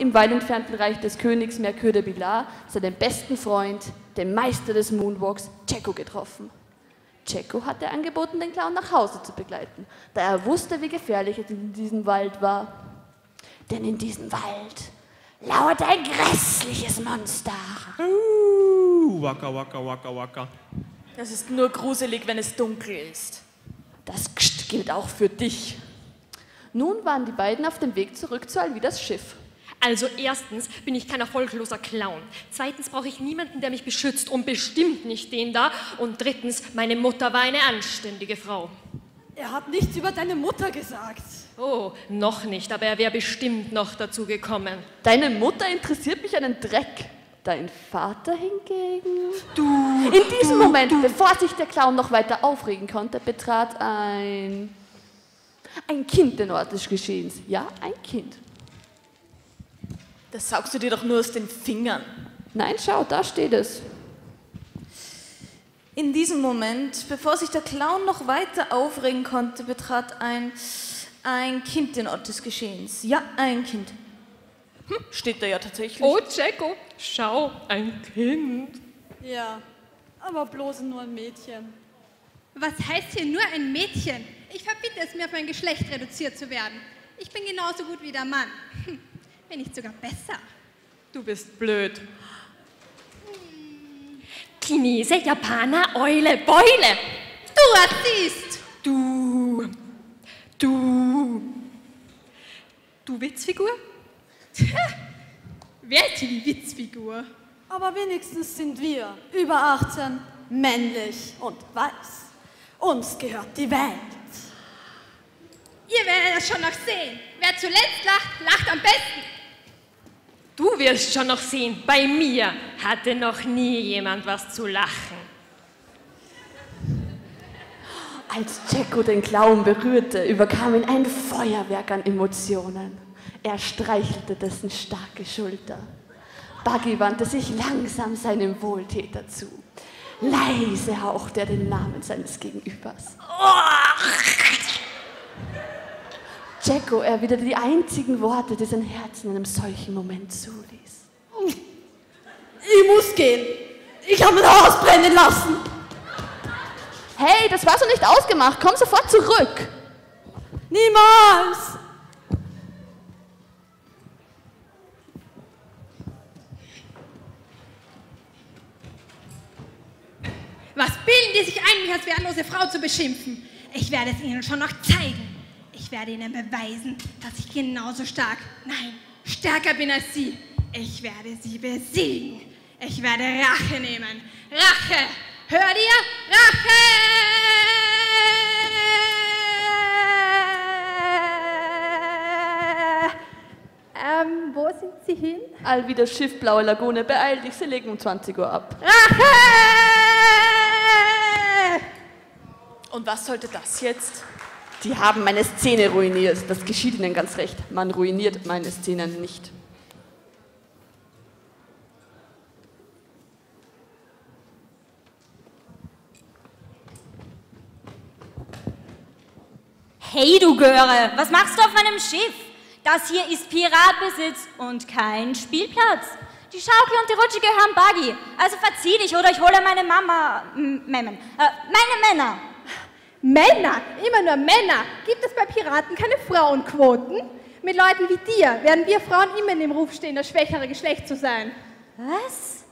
Im weit entfernten Reich des Königs Mercure de Bilar seinen besten Freund, den Meister des Moonwalks, Checko, getroffen. Checko hatte angeboten, den Clown nach Hause zu begleiten, da er wusste, wie gefährlich es in diesem Wald war. Denn in diesem Wald lauert ein grässliches Monster. Waka, waka, waka, waka. Das ist nur gruselig, wenn es dunkel ist. Das Kst gilt auch für dich. Nun waren die beiden auf dem Weg zurück zu Alvidas Schiff. Also erstens bin ich kein erfolgloser Clown. Zweitens brauche ich niemanden, der mich beschützt und bestimmt nicht den da. Und drittens, meine Mutter war eine anständige Frau. Er hat nichts über deine Mutter gesagt. Oh, noch nicht, aber er wäre bestimmt noch dazu gekommen. Deine Mutter interessiert mich einen Dreck. Dein Vater hingegen? In diesem Moment, bevor sich der Clown noch weiter aufregen konnte, betrat ein Kind den Ort des Geschehens. Ja, ein Kind. Das saugst du dir doch nur aus den Fingern. Nein, schau, da steht es. In diesem Moment, bevor sich der Clown noch weiter aufregen konnte, betrat ein Kind den Ort des Geschehens. Ja, ein Kind. Hm, steht da ja tatsächlich. Oh, Jacko, schau, ein Kind. Ja, aber bloß nur ein Mädchen. Was heißt hier nur ein Mädchen? Ich verbitte es mir, auf mein Geschlecht reduziert zu werden. Ich bin genauso gut wie der Mann. Wenn nicht sogar besser. Du bist blöd. Chinese, Japaner, Eule, Beule. Du Rassist. Du Witzfigur? Tja, wer ist die Witzfigur? Aber wenigstens sind wir über 18, männlich und weiß. Uns gehört die Welt. Ihr werdet das schon noch sehen. Wer zuletzt lacht, lacht am besten. Du wirst schon noch sehen, bei mir hatte noch nie jemand was zu lachen. Als Checko den Clown berührte, überkam ihn ein Feuerwerk an Emotionen. Er streichelte dessen starke Schulter. Buggy wandte sich langsam seinem Wohltäter zu. Leise hauchte er den Namen seines Gegenübers. Checko erwiderte die einzigen Worte, die sein Herz in einem solchen Moment zuließ. Ich muss gehen. Ich habe mich ausbrennen lassen. Hey, das war so nicht ausgemacht. Komm sofort zurück. Niemals. Was bilden die sich ein, mich als wehrlose Frau zu beschimpfen? Ich werde es ihnen schon noch zeigen. Ich werde ihnen beweisen, dass ich genauso stark, nein, stärker bin als sie. Ich werde sie besiegen. Ich werde Rache nehmen. Rache! Hört ihr? Rache! Wo sind sie hin? Alvida Schiff, Blaue Lagune, beeil dich, sie legen um 20 Uhr ab. Rache! Und was sollte das jetzt? Die haben meine Szene ruiniert. Das geschieht ihnen ganz recht. Man ruiniert meine Szenen nicht. Hey, du Göre, was machst du auf meinem Schiff? Das hier ist Piratbesitz und kein Spielplatz. Die Schaukel und die Rutsche gehören Buggy. Also verzieh dich oder ich hole meine Männer. Männer, immer nur Männer. Gibt es bei Piraten keine Frauenquoten? Mit Leuten wie dir werden wir Frauen immer in dem Ruf stehen, das schwächere Geschlecht zu sein. Was?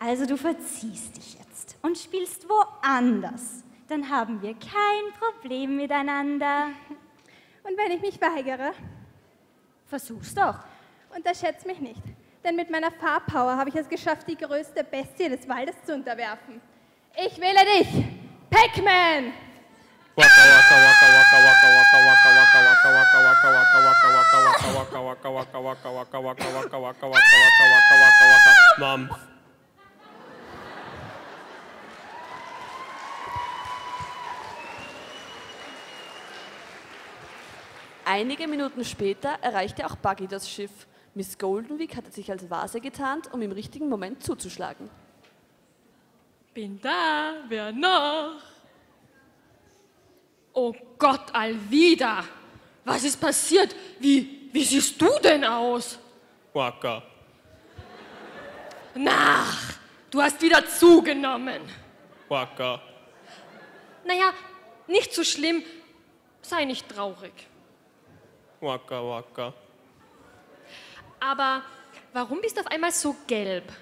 Also du verziehst dich jetzt und spielst woanders. Dann haben wir kein Problem miteinander. Und wenn ich mich weigere? Versuch's doch. Unterschätz mich nicht, denn mit meiner Fahrpower habe ich es geschafft, die größte Bestie des Waldes zu unterwerfen. Ich wähle dich, Pac-Man! Mom. Einige Minuten später erreichte auch Buggy das Schiff. Miss Golden Week hatte sich als Vase getarnt, um im richtigen Moment zuzuschlagen. Bin da, wer noch? Oh Gott, Alvida! Was ist passiert? Wie siehst du denn aus? Quaka. Nach, du hast wieder zugenommen. Quaka. Naja, nicht so schlimm. Sei nicht traurig. Quaka, quaka. Aber warum bist du auf einmal so gelb?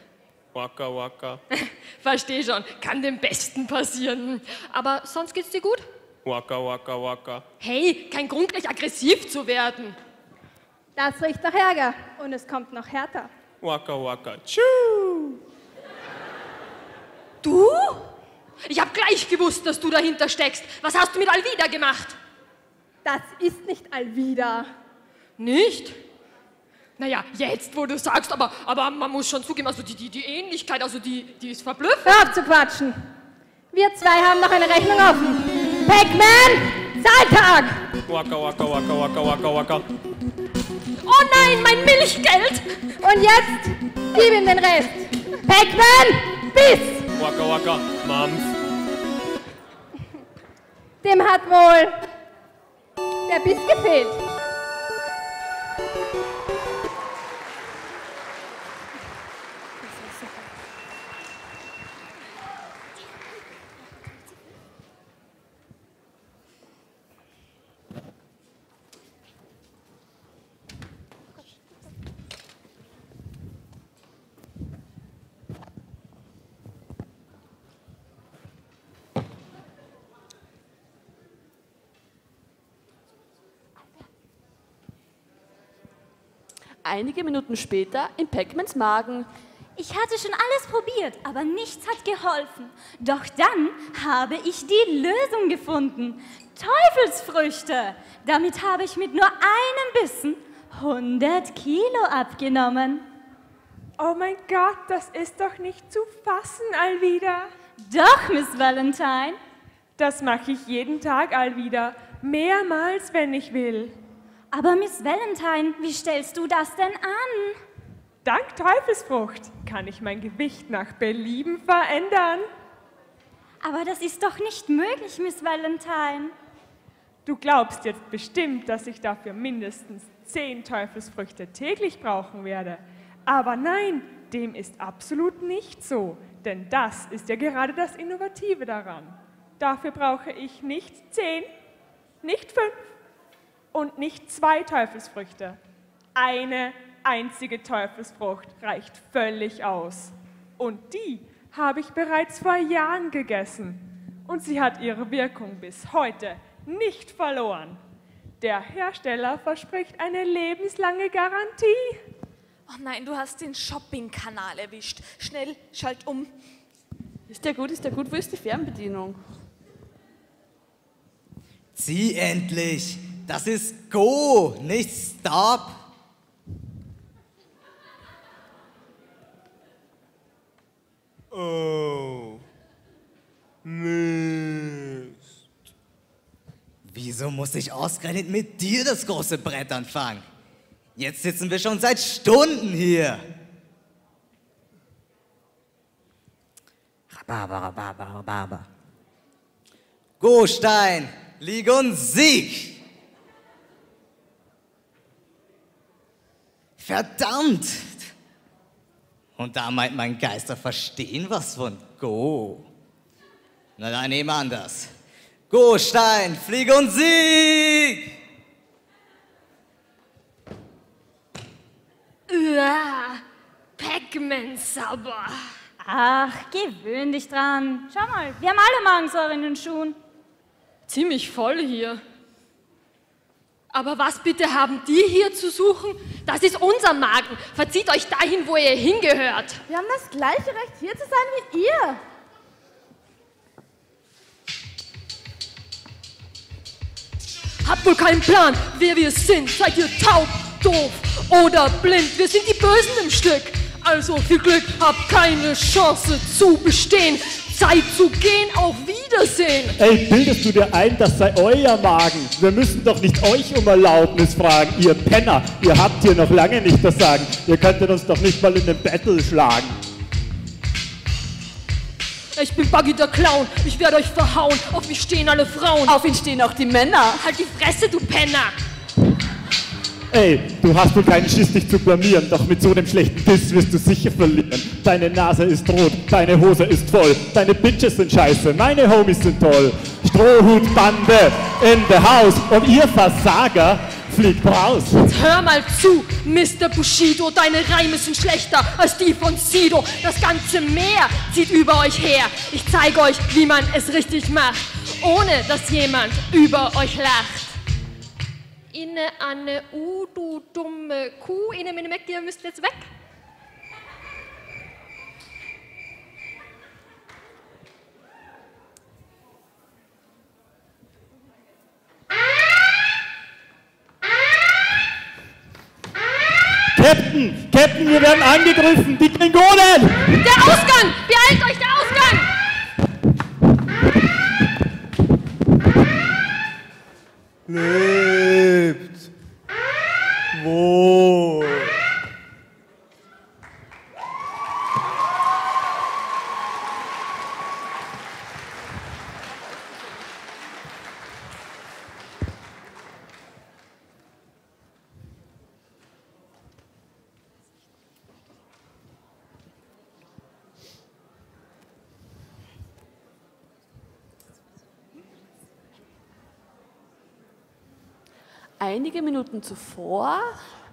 Quaka, quaka. Versteh schon, kann dem Besten passieren. Aber sonst geht's dir gut? Quaka, quaka, quaka. Hey, kein Grund, gleich aggressiv zu werden. Das riecht nach Ärger und es kommt noch härter. Waka waka, tschu! Du? Ich hab gleich gewusst, dass du dahinter steckst. Was hast du mit Alvida gemacht? Das ist nicht Alvida. Nicht? Naja, jetzt, wo du sagst, aber man muss schon zugeben, also die Ähnlichkeit, also die ist verblüffend. Hör auf zu quatschen. Wir zwei haben noch eine Rechnung offen. Pac-Man, Zahltag! Waka waka waka waka waka waka. Oh nein, mein Milchgeld! Und jetzt gib ihm den Rest. Pac-Man, bis! Waka waka, Mams. Dem hat wohl der Biss gefehlt. Einige Minuten später in Pac-Mans Magen. Ich hatte schon alles probiert, aber nichts hat geholfen. Doch dann habe ich die Lösung gefunden. Teufelsfrüchte. Damit habe ich mit nur einem Bissen 100 Kilo abgenommen. Oh mein Gott, das ist doch nicht zu fassen, Alvida. Doch, Miss Valentine. Das mache ich jeden Tag, Alvida. Mehrmals, wenn ich will. Aber Miss Valentine, wie stellst du das denn an? Dank Teufelsfrucht kann ich mein Gewicht nach Belieben verändern. Aber das ist doch nicht möglich, Miss Valentine. Du glaubst jetzt bestimmt, dass ich dafür mindestens 10 Teufelsfrüchte täglich brauchen werde. Aber nein, dem ist absolut nicht so, denn das ist ja gerade das Innovative daran. Dafür brauche ich nicht 10, nicht 5. Und nicht 2 Teufelsfrüchte. Eine einzige Teufelsfrucht reicht völlig aus. Und die habe ich bereits vor Jahren gegessen. Und sie hat ihre Wirkung bis heute nicht verloren. Der Hersteller verspricht eine lebenslange Garantie. Oh nein, du hast den Shopping-Kanal erwischt. Schnell, schalt um. Ist der gut, wo ist die Fernbedienung? Zieh endlich! Das ist Go, nicht Stop. Oh, Mist. Wieso muss ich ausgerechnet mit dir das große Brett anfangen? Jetzt sitzen wir schon seit Stunden hier. Rhabarber, Rhabarber, Rhabarber. Go, Stein, lieg und sieg. Verdammt! Und da meint mein Geister verstehen was von Go. Na dann eben anders. Go, Stein, flieg und sieg! Uah, Pac-Man-Sabber. Ach, gewöhn dich dran. Schau mal, wir haben alle Magensäure in den Schuhen. Ziemlich voll hier. Aber was bitte haben die hier zu suchen? Das ist unser Magen. Verzieht euch dahin, wo ihr hingehört. Wir haben das gleiche Recht, hier zu sein wie ihr. Habt wohl keinen Plan, wer wir sind. Seid ihr taub, doof oder blind? Wir sind die Bösen im Stück. Also viel Glück, habt keine Chance zu bestehen. Zeit zu gehen, auf Wiedersehen! Ey, bildest du dir ein, das sei euer Magen? Wir müssen doch nicht euch um Erlaubnis fragen, ihr Penner! Ihr habt hier noch lange nicht das Sagen. Ihr könntet uns doch nicht mal in den Battle schlagen. Ich bin Buggy der Clown, ich werde euch verhauen. Auf mich stehen alle Frauen. Auf ihn stehen auch die Männer. Halt die Fresse, du Penner! Ey, du hast wohl keinen Schiss, dich zu blamieren, doch mit so einem schlechten Diss wirst du sicher verlieren. Deine Nase ist rot, deine Hose ist voll, deine Bitches sind scheiße, meine Homies sind toll. Strohhutbande in the house und ihr Versager fliegt raus. Hör mal zu, Mr. Bushido, deine Reime sind schlechter als die von Sido. Das ganze Meer zieht über euch her. Ich zeige euch, wie man es richtig macht, ohne dass jemand über euch lacht. Inne, Anne, du dumme Kuh, inne, minne, meck, ihr müsst jetzt weg. Captain, Captain, wir werden angegriffen, die Klingonen! Der Ausgang, beeilt euch, der Ausgang! Lebt! Wohl! Einige Minuten zuvor,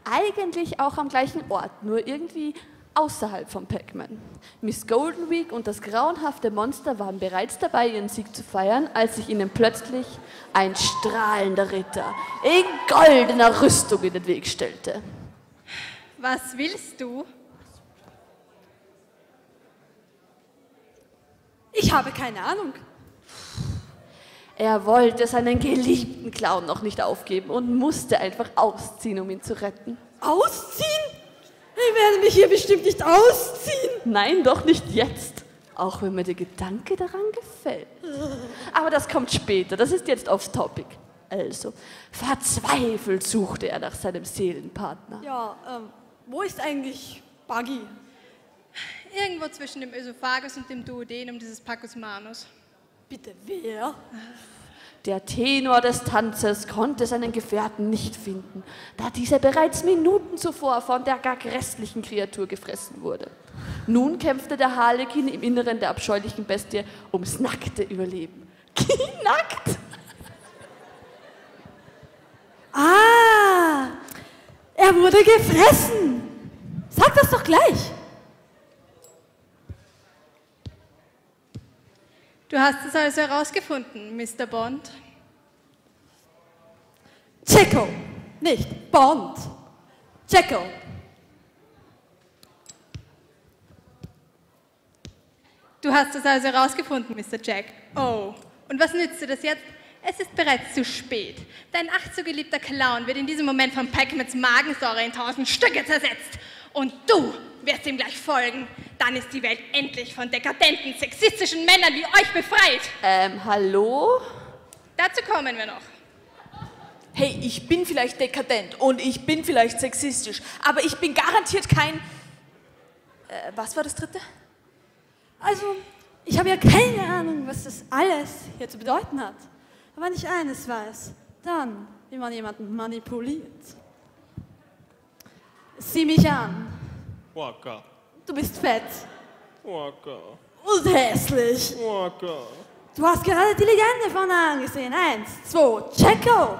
eigentlich auch am gleichen Ort, nur irgendwie außerhalb von Pac-Man. Miss Golden Week und das grauenhafte Monster waren bereits dabei, ihren Sieg zu feiern, als sich ihnen plötzlich ein strahlender Ritter in goldener Rüstung in den Weg stellte. Was willst du? Ich habe keine Ahnung. Er wollte seinen geliebten Clown noch nicht aufgeben und musste einfach ausziehen, um ihn zu retten. Ausziehen? Ich werde mich hier bestimmt nicht ausziehen. Nein, doch nicht jetzt. Auch wenn mir der Gedanke daran gefällt. Aber das kommt später, das ist jetzt off topic. Also, verzweifelt suchte er nach seinem Seelenpartner. Ja, wo ist eigentlich Buggy? Irgendwo zwischen dem Ösophagus und dem Duodenum dieses Pacus Manus. Bitte, wer? Der Tenor des Tanzes konnte seinen Gefährten nicht finden, da dieser bereits Minuten zuvor von der gar grässlichen Kreatur gefressen wurde. Nun kämpfte der Harlekin im Inneren der abscheulichen Bestie ums nackte Überleben. Nackt? Ah, er wurde gefressen. Sag das doch gleich. Du hast es also herausgefunden, Mr. Bond. Checko, nicht Bond. Checko. Du hast es also herausgefunden, Mr. Jack. Oh, und was nützt dir das jetzt? Es ist bereits zu spät. Dein ach so geliebter Clown wird in diesem Moment von Pac-Mans Magensäure in 1000 Stücke zersetzt. Und du wirst ihm gleich folgen. Dann ist die Welt endlich von dekadenten, sexistischen Männern wie euch befreit. Hallo? Dazu kommen wir noch. Hey, ich bin vielleicht dekadent und ich bin vielleicht sexistisch, aber ich bin garantiert kein... was war das dritte? Also, ich habe ja keine Ahnung, was das alles hier zu bedeuten hat. Aber wenn ich eines weiß, dann, wie man jemanden manipuliert. Sieh mich an. Walker. Du bist fett. Walker. Und hässlich. Walker. Du hast gerade die Legende von angesehen. 1, 2, Checko.